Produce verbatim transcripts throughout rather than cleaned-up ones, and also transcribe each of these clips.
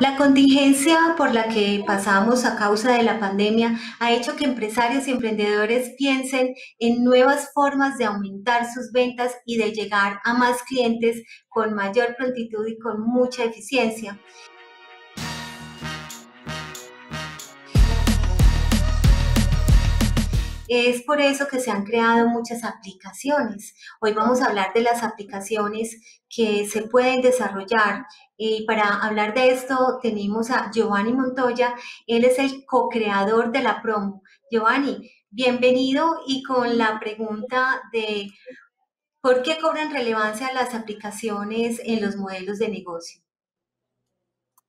La contingencia por la que pasamos a causa de la pandemia ha hecho que empresarios y emprendedores piensen en nuevas formas de aumentar sus ventas y de llegar a más clientes con mayor prontitud y con mucha eficiencia. Es por eso que se han creado muchas aplicaciones. Hoy vamos a hablar de las aplicaciones que se pueden desarrollar. Y para hablar de esto tenemos a Giovanni Montoya. Él es el co-creador de Lappromo. Giovanni, bienvenido y con la pregunta de ¿por qué cobran relevancia las aplicaciones en los modelos de negocio?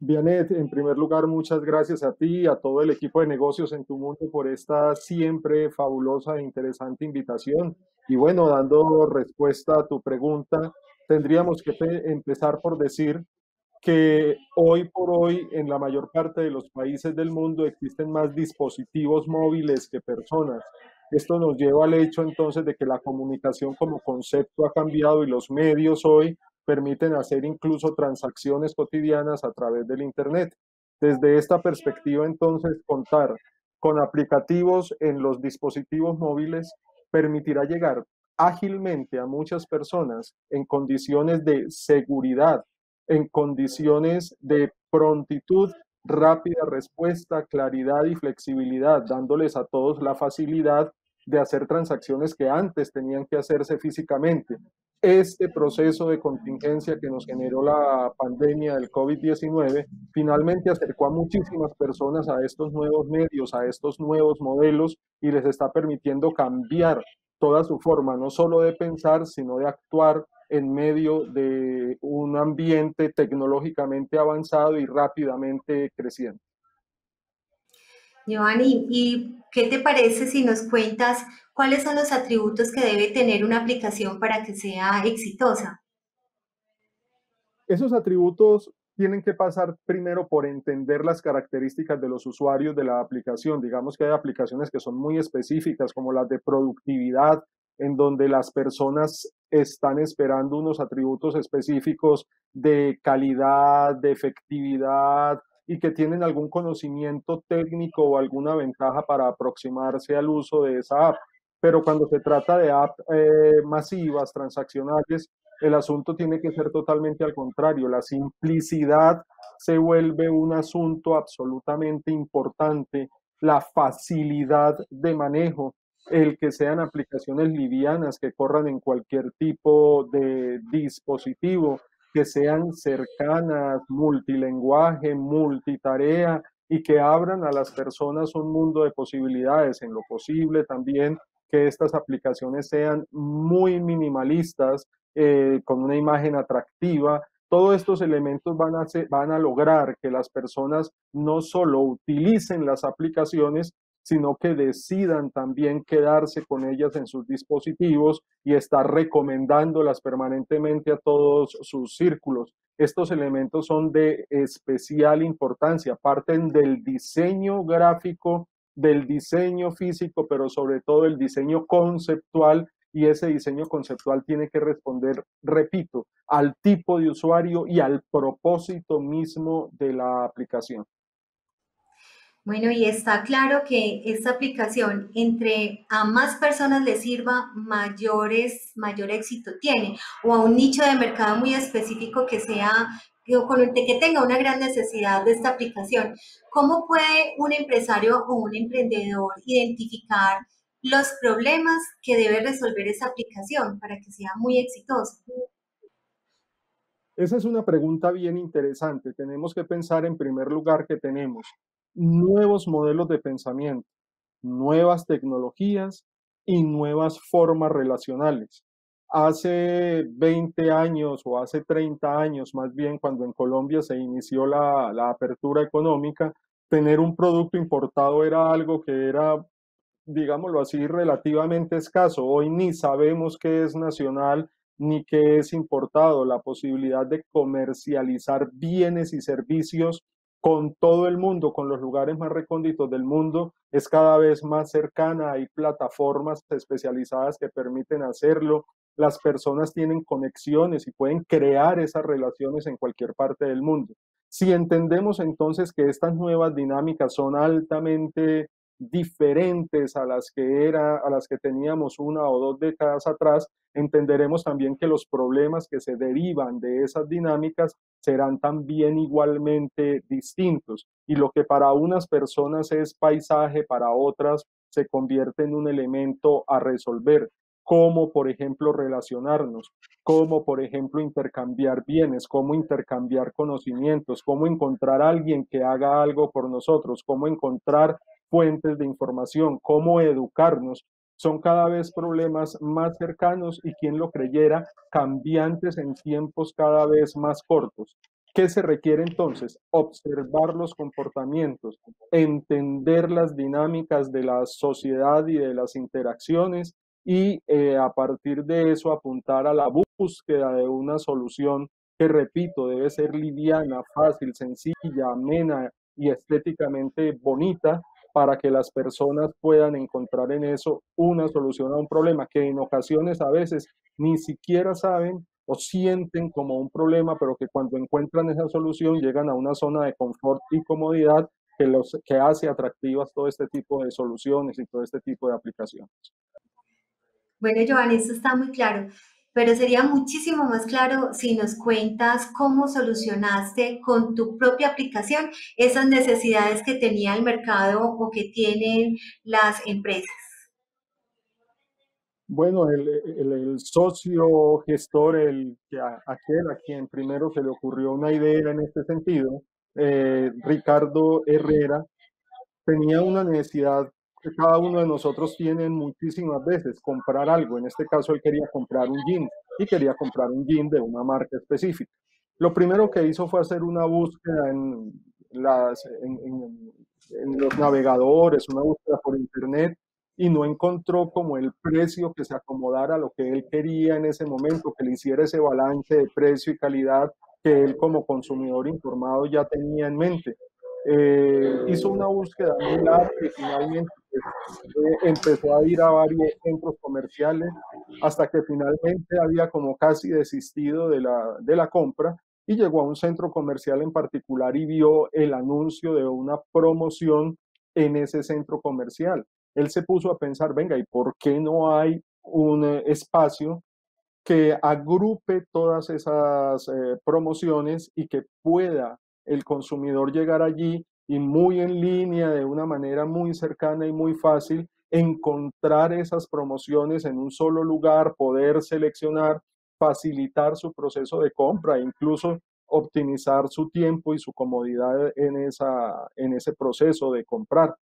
Vianette, en primer lugar, muchas gracias a ti y a todo el equipo de Negocios en tu Mundo por esta siempre fabulosa e interesante invitación. Y bueno, dando respuesta a tu pregunta, tendríamos que empezar por decir que hoy por hoy en la mayor parte de los países del mundo existen más dispositivos móviles que personas. Esto nos lleva al hecho entonces de que la comunicación como concepto ha cambiado y los medios hoy permiten hacer incluso transacciones cotidianas a través del Internet. Desde esta perspectiva, entonces, contar con aplicativos en los dispositivos móviles permitirá llegar ágilmente a muchas personas en condiciones de seguridad, en condiciones de prontitud, rápida respuesta, claridad y flexibilidad, dándoles a todos la facilidad de hacer transacciones que antes tenían que hacerse físicamente. Este proceso de contingencia que nos generó la pandemia del COVID diecinueve finalmente acercó a muchísimas personas a estos nuevos medios, a estos nuevos modelos y les está permitiendo cambiar toda su forma, no solo de pensar, sino de actuar en medio de un ambiente tecnológicamente avanzado y rápidamente creciente. Giovanni, ¿y qué te parece si nos cuentas cuáles son los atributos que debe tener una aplicación para que sea exitosa? Esos atributos tienen que pasar primero por entender las características de los usuarios de la aplicación. Digamos que hay aplicaciones que son muy específicas, como las de productividad, en donde las personas están esperando unos atributos específicos de calidad, de efectividad, y que tienen algún conocimiento técnico o alguna ventaja para aproximarse al uso de esa app. Pero cuando se trata de apps eh, masivas, transaccionales, el asunto tiene que ser totalmente al contrario. La simplicidad se vuelve un asunto absolutamente importante, la facilidad de manejo, el que sean aplicaciones livianas que corran en cualquier tipo de dispositivo, que sean cercanas, multilenguaje, multitarea y que abran a las personas un mundo de posibilidades. En lo posible también que estas aplicaciones sean muy minimalistas, eh, con una imagen atractiva. Todos estos elementos van a, ser, van a lograr que las personas no solo utilicen las aplicaciones, sino que decidan también quedarse con ellas en sus dispositivos y estar recomendándolas permanentemente a todos sus círculos. Estos elementos son de especial importancia, parten del diseño gráfico, del diseño físico, pero sobre todo el diseño conceptual, y ese diseño conceptual tiene que responder, repito, al tipo de usuario y al propósito mismo de la aplicación. Bueno, y está claro que esta aplicación, entre a más personas les sirva, mayores, mayor éxito tiene, o a un nicho de mercado muy específico que sea, que tenga una gran necesidad de esta aplicación. ¿Cómo puede un empresario o un emprendedor identificar los problemas que debe resolver esa aplicación para que sea muy exitosa? Esa es una pregunta bien interesante. Tenemos que pensar en primer lugar que tenemos nuevos modelos de pensamiento, nuevas tecnologías y nuevas formas relacionales. Hace veinte años o hace treinta años más bien, cuando en Colombia se inició la, la apertura económica, tener un producto importado era algo que era, digámoslo así, relativamente escaso. Hoy ni sabemos qué es nacional ni qué es importado. La posibilidad de comercializar bienes y servicios con todo el mundo, con los lugares más recónditos del mundo, es cada vez más cercana. Hay plataformas especializadas que permiten hacerlo. Las personas tienen conexiones y pueden crear esas relaciones en cualquier parte del mundo. Si entendemos entonces que estas nuevas dinámicas son altamente diferentes a las que era, a las que teníamos una o dos décadas atrás, entenderemos también que los problemas que se derivan de esas dinámicas serán también igualmente distintos, y lo que para unas personas es paisaje, para otras se convierte en un elemento a resolver, como por ejemplo relacionarnos, como por ejemplo intercambiar bienes, como intercambiar conocimientos, como encontrar a alguien que haga algo por nosotros, como encontrar fuentes de información, cómo educarnos. Son cada vez problemas más cercanos y, quien lo creyera, cambiantes en tiempos cada vez más cortos. ¿Qué se requiere entonces? Observar los comportamientos, entender las dinámicas de la sociedad y de las interacciones y eh, a partir de eso apuntar a la búsqueda de una solución que, repito, debe ser liviana, fácil, sencilla, amena y estéticamente bonita, para que las personas puedan encontrar en eso una solución a un problema que en ocasiones a veces ni siquiera saben o sienten como un problema, pero que cuando encuentran esa solución llegan a una zona de confort y comodidad que, los, que hace atractivas todo este tipo de soluciones y todo este tipo de aplicaciones. Bueno, Giovanni, eso está muy claro, pero sería muchísimo más claro si nos cuentas cómo solucionaste con tu propia aplicación esas necesidades que tenía el mercado o que tienen las empresas. Bueno, el, el, el socio gestor, el, aquel a quien primero se le ocurrió una idea en este sentido, eh, Ricardo Herrera, tenía una necesidad que cada uno de nosotros tiene muchísimas veces: comprar algo. En este caso él quería comprar un jean y quería comprar un jean de una marca específica. Lo primero que hizo fue hacer una búsqueda en, las, en, en, en los navegadores, una búsqueda por internet, y no encontró como el precio que se acomodara a lo que él quería en ese momento, que le hiciera ese balance de precio y calidad que él como consumidor informado ya tenía en mente. Eh, hizo una búsqueda muy larga y finalmente eh, empezó a ir a varios centros comerciales hasta que finalmente había como casi desistido de la, de la compra, y llegó a un centro comercial en particular y vio el anuncio de una promoción en ese centro comercial. Él se puso a pensar: venga, ¿y por qué no hay un eh, espacio que agrupe todas esas eh, promociones y que pueda el consumidor llegar allí y, muy en línea, de una manera muy cercana y muy fácil, encontrar esas promociones en un solo lugar, poder seleccionar, facilitar su proceso de compra e incluso optimizar su tiempo y su comodidad en, esa, en ese proceso de comprar?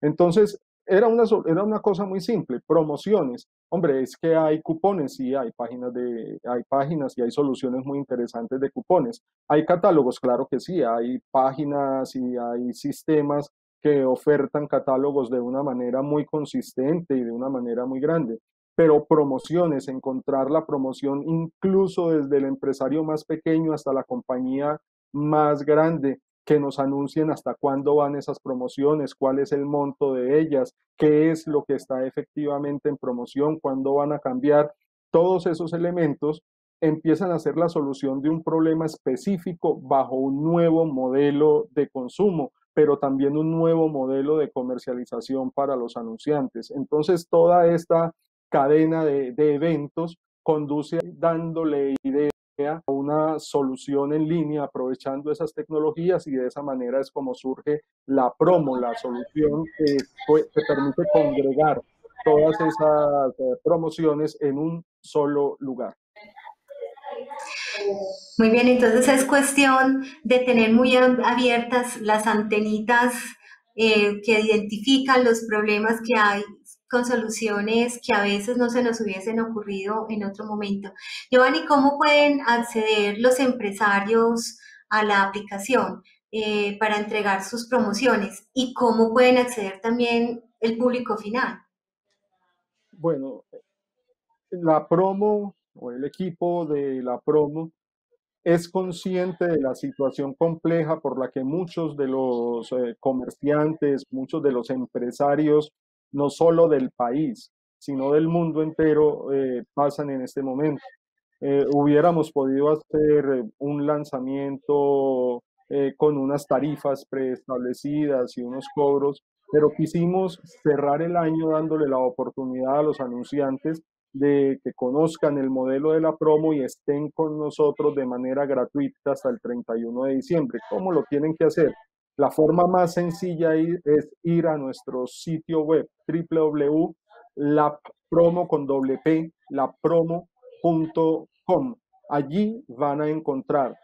Entonces, era una, era una cosa muy simple: promociones. Hombre, es que hay cupones, sí, hay páginas, de, hay páginas y hay soluciones muy interesantes de cupones. Hay catálogos, claro que sí, hay páginas y hay sistemas que ofertan catálogos de una manera muy consistente y de una manera muy grande. Pero promociones, encontrar la promoción incluso desde el empresario más pequeño hasta la compañía más grande, que nos anuncien hasta cuándo van esas promociones, cuál es el monto de ellas, qué es lo que está efectivamente en promoción, cuándo van a cambiar. Todos esos elementos empiezan a ser la solución de un problema específico bajo un nuevo modelo de consumo, pero también un nuevo modelo de comercialización para los anunciantes. Entonces, toda esta cadena de, de eventos conduce dándole ideas a una solución en línea, aprovechando esas tecnologías, y de esa manera es como surge Lappromo, la solución que, que permite congregar todas esas promociones en un solo lugar. Muy bien, entonces es cuestión de tener muy abiertas las antenitas eh, que identifican los problemas que hay, con soluciones que a veces no se nos hubiesen ocurrido en otro momento. Giovanni, ¿cómo pueden acceder los empresarios a la aplicación eh, para entregar sus promociones? ¿Y cómo pueden acceder también el público final? Bueno, Lappromo, o el equipo de Lappromo, es consciente de la situación compleja por la que muchos de los eh, comerciantes, muchos de los empresarios, no solo del país, sino del mundo entero, eh, pasan en este momento. Eh, hubiéramos podido hacer un lanzamiento eh, con unas tarifas preestablecidas y unos cobros, pero quisimos cerrar el año dándole la oportunidad a los anunciantes de que conozcan el modelo de Lappromo y estén con nosotros de manera gratuita hasta el treinta y uno de diciembre. ¿Cómo lo tienen que hacer? La forma más sencilla es ir a nuestro sitio web w w w punto lappromo punto com. Allí van a encontrar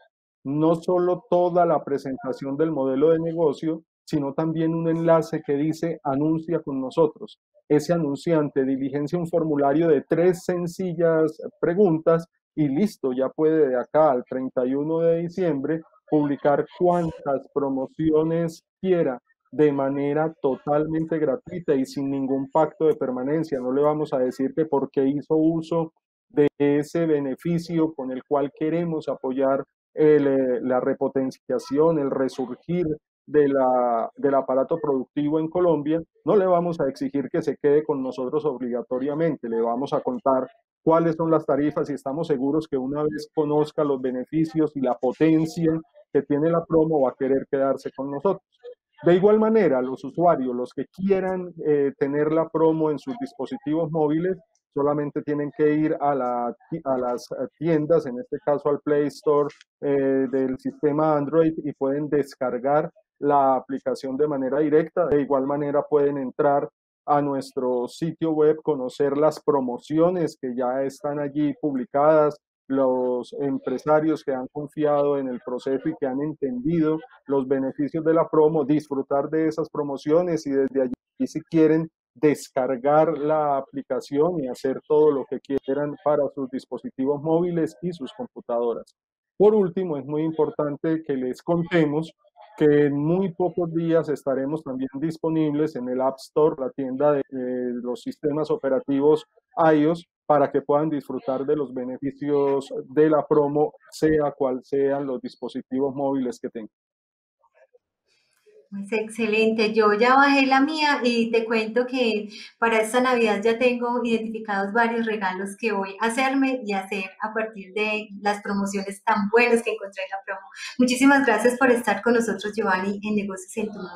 no solo toda la presentación del modelo de negocio, sino también un enlace que dice anuncia con nosotros. Ese anunciante diligencia un formulario de tres sencillas preguntas y listo, ya puede de acá al treinta y uno de diciembre publicar cuantas promociones quiera de manera totalmente gratuita y sin ningún pacto de permanencia. No le vamos a decir que porque hizo uso de ese beneficio con el cual queremos apoyar el, la repotenciación, el resurgir de la, del aparato productivo en Colombia, no le vamos a exigir que se quede con nosotros obligatoriamente. Le vamos a contar cuáles son las tarifas y estamos seguros que una vez conozca los beneficios y la potencia que tiene Lappromo va a querer quedarse con nosotros. De igual manera, los usuarios, los que quieran eh, tener Lappromo en sus dispositivos móviles, solamente tienen que ir a, la, a las tiendas, en este caso al Play Store eh, del sistema Android, y pueden descargar la aplicación de manera directa. De igual manera pueden entrar a nuestro sitio web, conocer las promociones que ya están allí publicadas, los empresarios que han confiado en el proceso y que han entendido los beneficios de Lappromo, disfrutar de esas promociones y desde allí, y si quieren, descargar la aplicación y hacer todo lo que quieran para sus dispositivos móviles y sus computadoras. Por último, es muy importante que les contemos que en muy pocos días estaremos también disponibles en el App Store, la tienda de eh, los sistemas operativos iOS, para que puedan disfrutar de los beneficios de Lappromo, sea cual sean los dispositivos móviles que tengan. Es excelente. Yo ya bajé la mía y te cuento que para esta Navidad ya tengo identificados varios regalos que voy a hacerme y hacer a partir de las promociones tan buenas que encontré en Lappromo. Muchísimas gracias por estar con nosotros, Giovanni, en Negocios en tu Mundo.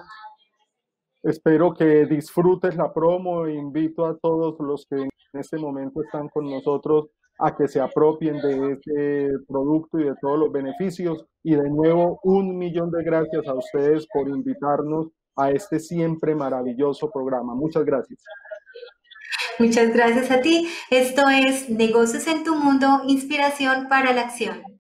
Espero que disfrutes Lappromo. Invito a todos los que en este momento están con nosotros a que se apropien de este producto y de todos los beneficios. Y de nuevo, un millón de gracias a ustedes por invitarnos a este siempre maravilloso programa. Muchas gracias. Muchas gracias a ti. Esto es Negocios en tu Mundo, inspiración para la acción.